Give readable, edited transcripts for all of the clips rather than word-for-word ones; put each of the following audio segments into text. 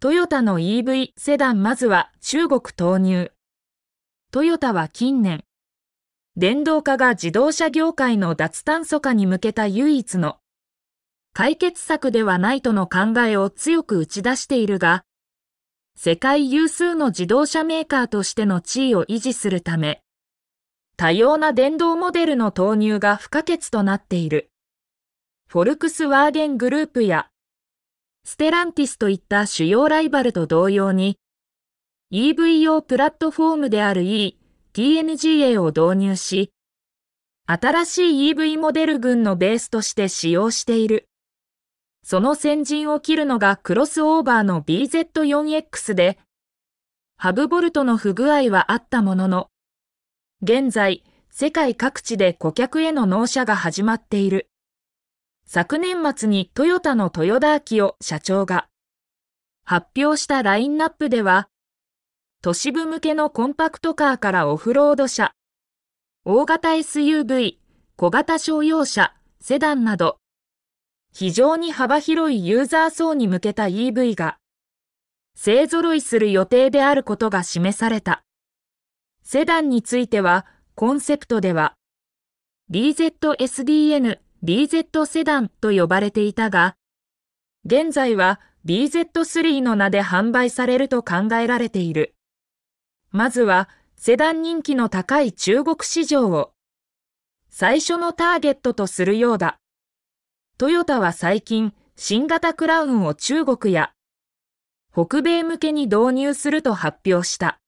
トヨタの EV セダンまずは中国投入。トヨタは近年、電動化が自動車業界の脱炭素化に向けた唯一の解決策ではないとの考えを強く打ち出しているが、世界有数の自動車メーカーとしての地位を維持するため、多様な電動モデルの投入が不可欠となっている。フォルクスワーゲングループや、ステランティスといった主要ライバルと同様に、EV 用プラットフォームである E-TNGA を導入し、新しい EV モデル群のベースとして使用している。その先陣を切るのがクロスオーバーの BZ4X で、ハブボルトの不具合はあったものの、現在、世界各地で顧客への納車が始まっている。昨年末にトヨタの豊田章男社長が発表したラインナップでは、都市部向けのコンパクトカーからオフロード車、大型 SUV、小型商用車、セダンなど、非常に幅広いユーザー層に向けた EV が勢揃いする予定であることが示された。セダンについては、コンセプトでは、BZSDN、BZ セダンと呼ばれていたが、現在は BZ3 の名で販売されると考えられている。まずはセダン人気の高い中国市場を最初のターゲットとするようだ。トヨタは最近新型クラウンを中国や北米向けに導入すると発表した。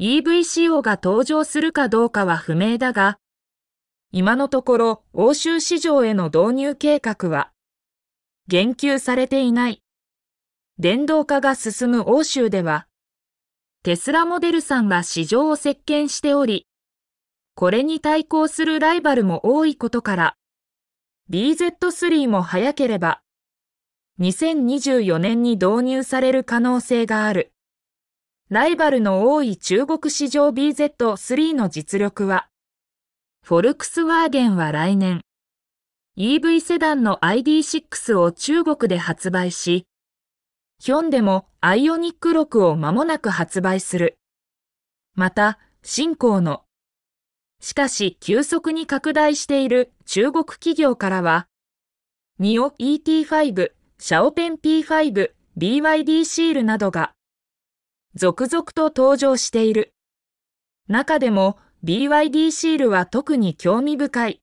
EV 仕様が登場するかどうかは不明だが、今のところ欧州市場への導入計画は言及されていない。電動化が進む欧州では、テスラモデル3が市場を席巻しており、これに対抗するライバルも多いことから、BZ3 も早ければ、2024年に導入される可能性がある。ライバルの多い中国市場 BZ3 の実力は、フォルクスワーゲンは来年、EV セダンの ID6 を中国で発売し、ヒョンでもアイオニック6を間もなく発売する。また、新興の、しかし急速に拡大している中国企業からは、ニオ ET5、シャオペン P5、BYD シールなどが、続々と登場している。中でも、BYD シールは特に興味深い。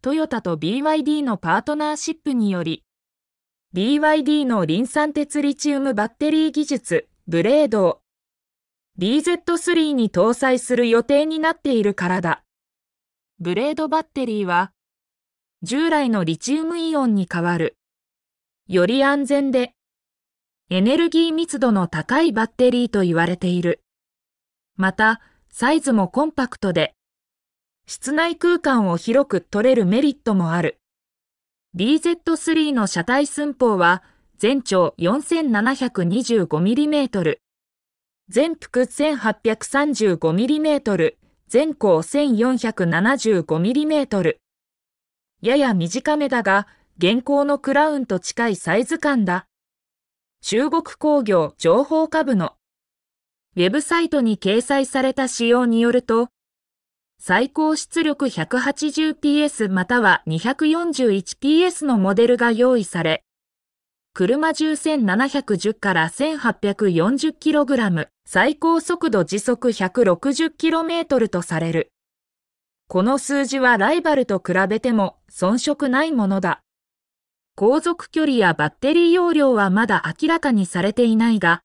トヨタと BYD のパートナーシップにより、BYD のリン酸鉄リチウムバッテリー技術、ブレードを BZ3 に搭載する予定になっているからだ。ブレードバッテリーは、従来のリチウムイオンに代わる、より安全で、エネルギー密度の高いバッテリーと言われている。また、サイズもコンパクトで、室内空間を広く取れるメリットもある。BZ3 の車体寸法は全長 4725mm、全幅 1835mm、全高 1475mm。やや短めだが、現行のクラウンと近いサイズ感だ。中国工業情報下部のウェブサイトに掲載された仕様によると、最高出力 180PS または 241PS のモデルが用意され、車重 1710 から 1840kg、最高速度時速 160km とされる。この数字はライバルと比べても遜色ないものだ。航続距離やバッテリー容量はまだ明らかにされていないが、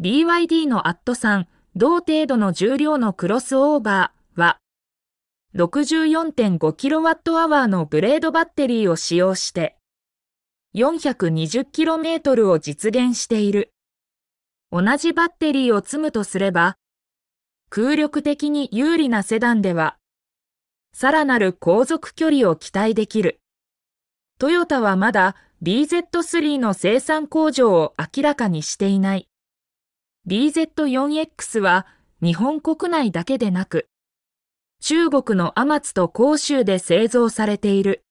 BYD の@3、同程度の重量のクロスオーバーは、64.5kWh のブレードバッテリーを使用して、420km を実現している。同じバッテリーを積むとすれば、空力的に有利なセダンでは、さらなる航続距離を期待できる。トヨタはまだ BZ3 の生産工場を明らかにしていない。BZ4X は日本国内だけでなく、中国のアマツと広州で製造されている。